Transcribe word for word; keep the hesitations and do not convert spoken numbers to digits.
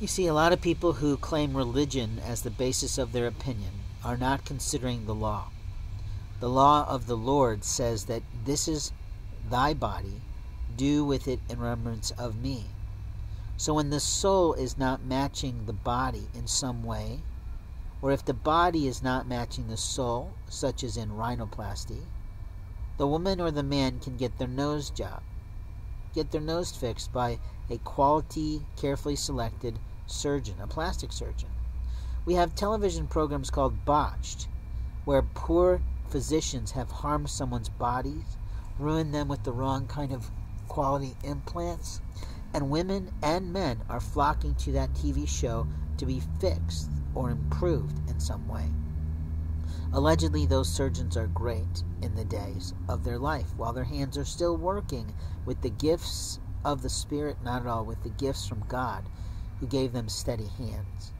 You see, a lot of people who claim religion as the basis of their opinion are not considering the law. The law of the Lord says that this is thy body, do with it in remembrance of me. So when the soul is not matching the body in some way, or if the body is not matching the soul, such as in rhinoplasty, the woman or the man can get their nose job, get their nose fixed by a quality, carefully selected surgeon, a plastic surgeon. We have television programs called Botched, where poor physicians have harmed someone's bodies, ruined them with the wrong kind of quality implants, and women and men are flocking to that T V show to be fixed or improved in some way. Allegedly, those surgeons are great in the days of their life while their hands are still working with the gifts of the Spirit, not at all with the gifts from God who gave them steady hands.